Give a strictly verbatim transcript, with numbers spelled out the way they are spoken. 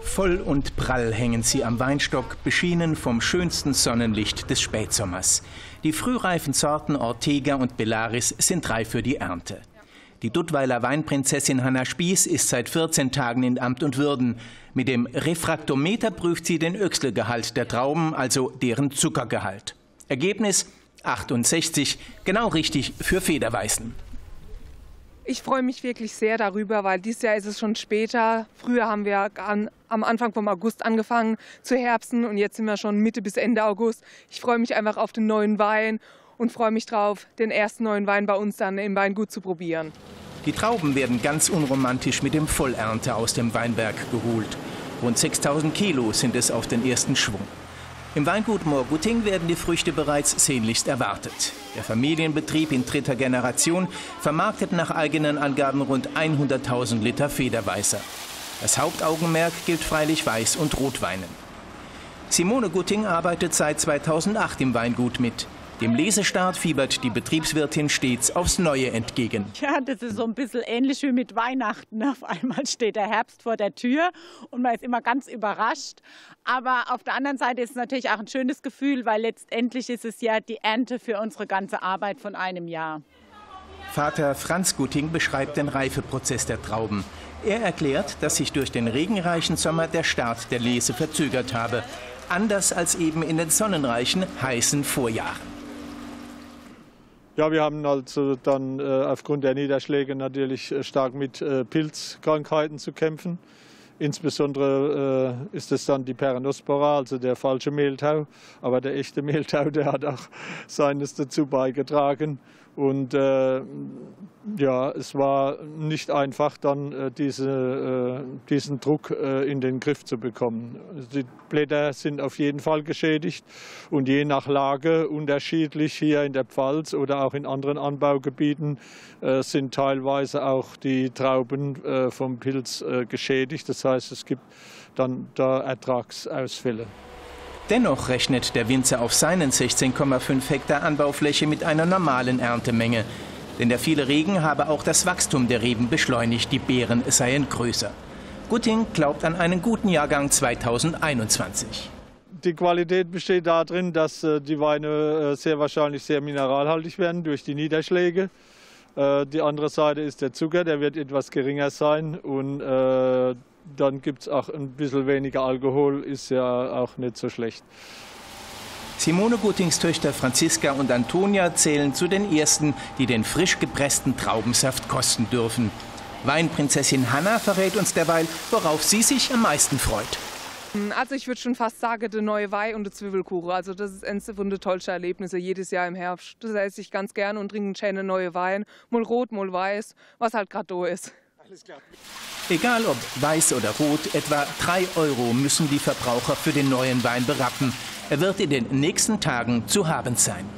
Voll und prall hängen sie am Weinstock, beschienen vom schönsten Sonnenlicht des Spätsommers. Die frühreifen Sorten Ortega und Belaris sind reif für die Ernte. Die Duttweiler Weinprinzessin Hanna Spieß ist seit vierzehn Tagen in Amt und Würden. Mit dem Refraktometer prüft sie den Öchselgehalt der Trauben, also deren Zuckergehalt. Ergebnis achtundsechzig, genau richtig für Federweißen. Ich freue mich wirklich sehr darüber, weil dieses Jahr ist es schon später. Früher haben wir an, am Anfang vom August angefangen zu herbsten und jetzt sind wir schon Mitte bis Ende August. Ich freue mich einfach auf den neuen Wein und freue mich drauf, den ersten neuen Wein bei uns dann im Weingut zu probieren. Die Trauben werden ganz unromantisch mit dem Vollernte aus dem Weinberg geholt. Rund sechstausend Kilo sind es auf den ersten Schwung. Im Weingut Moor Gutting werden die Früchte bereits sehnlichst erwartet. Der Familienbetrieb in dritter Generation vermarktet nach eigenen Angaben rund hunderttausend Liter Federweißer. Das Hauptaugenmerk gilt freilich Weiß- und Rotweinen. Simone Gutting arbeitet seit zweitausendacht im Weingut mit. Dem Lesestart fiebert die Betriebswirtin stets aufs Neue entgegen. Ja, das ist so ein bisschen ähnlich wie mit Weihnachten. Auf einmal steht der Herbst vor der Tür und man ist immer ganz überrascht. Aber auf der anderen Seite ist es natürlich auch ein schönes Gefühl, weil letztendlich ist es ja die Ernte für unsere ganze Arbeit von einem Jahr. Vater Franz Gutting beschreibt den Reifeprozess der Trauben. Er erklärt, dass sich durch den regenreichen Sommer der Start der Lese verzögert habe. Anders als eben in den sonnenreichen, heißen Vorjahren. Ja, wir haben also dann äh, aufgrund der Niederschläge natürlich stark mit äh, Pilzkrankheiten zu kämpfen. Insbesondere äh, ist es dann die Peronospora, also der falsche Mehltau. Aber der echte Mehltau, der hat auch seines dazu beigetragen. Und äh, ja, es war nicht einfach, dann äh, diese, äh, diesen Druck äh, in den Griff zu bekommen. Die Blätter sind auf jeden Fall geschädigt und je nach Lage unterschiedlich hier in der Pfalz oder auch in anderen Anbaugebieten äh, sind teilweise auch die Trauben äh, vom Pilz äh, geschädigt. Das heißt, es gibt dann da Ertragsausfälle. Dennoch rechnet der Winzer auf seinen sechzehn Komma fünf Hektar Anbaufläche mit einer normalen Erntemenge. Denn der viele Regen habe auch das Wachstum der Reben beschleunigt, die Beeren seien größer. Gutting glaubt an einen guten Jahrgang zweitausendeinundzwanzig. Die Qualität besteht darin, dass die Weine sehr wahrscheinlich sehr mineralhaltig werden durch die Niederschläge. Die andere Seite ist der Zucker, der wird etwas geringer sein und äh, dann gibt es auch ein bisschen weniger Alkohol, ist ja auch nicht so schlecht. Simone Guttings Töchter Franziska und Antonia zählen zu den ersten, die den frisch gepressten Traubensaft kosten dürfen. Weinprinzessin Hanna verrät uns derweil, worauf sie sich am meisten freut. Also ich würde schon fast sagen, der neue Wein und der Zwiebelkuchen. Also das ist eines von den tollsten Erlebnissen jedes Jahr im Herbst. Das esse ich ganz gerne und trinke schöne neue Wein. Mal rot, mal weiß, was halt gerade da ist. Egal ob weiß oder rot, etwa drei Euro müssen die Verbraucher für den neuen Wein berappen. Er wird in den nächsten Tagen zu haben sein.